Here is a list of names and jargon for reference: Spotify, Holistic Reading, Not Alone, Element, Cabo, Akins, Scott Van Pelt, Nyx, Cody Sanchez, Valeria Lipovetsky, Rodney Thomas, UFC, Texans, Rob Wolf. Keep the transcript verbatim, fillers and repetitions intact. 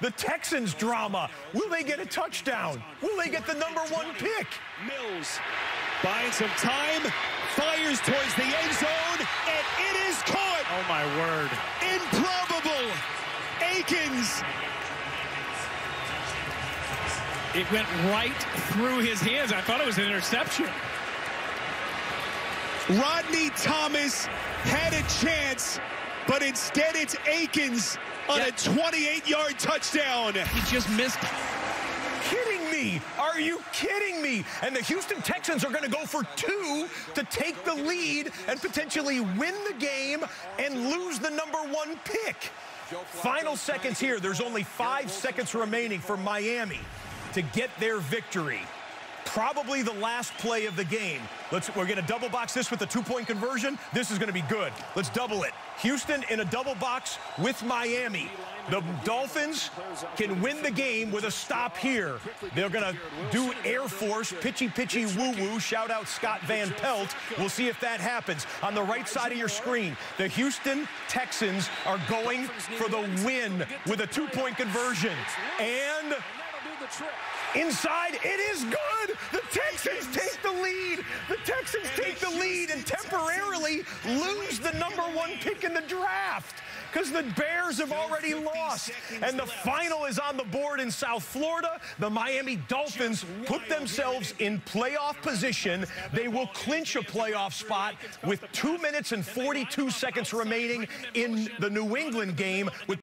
the Texans drama. Will they get a touchdown? Will they get the number one pick? Mills buying some time, fires towards the end zone, and it is caught. Oh, my word. Improbable. Akins. It went right through his hands. I thought it was an interception. Rodney Thomas had a chance, but instead it's Akins on yeah. a twenty-eight yard touchdown. He just missed. Kidding me? Are you kidding me? And the Houston Texans are going to go for two to take the lead and potentially win the game and lose the number one pick. Final seconds here. There's only five seconds remaining for Miami to get their victory. Probably the last play of the game. Let's, we're going to double box this with a two-point conversion. This is going to be good. Let's double it. Houston in a double box with Miami. The Dolphins can win the game with a stop here. They're going to do Air Force, pitchy-pitchy woo-woo. Shout out Scott Van Pelt. We'll see if that happens. On the right side of your screen, the Houston Texans are going for the win with a two-point conversion. And inside, it is good. The Texans take the lead. The Texans take the lead and temporarily lose the number one pick in the draft because the Bears have already lost. And the final is on the board in South Florida. The Miami Dolphins put themselves in playoff position. They will clinch a playoff spot with two minutes and forty-two seconds remaining in the New England game. With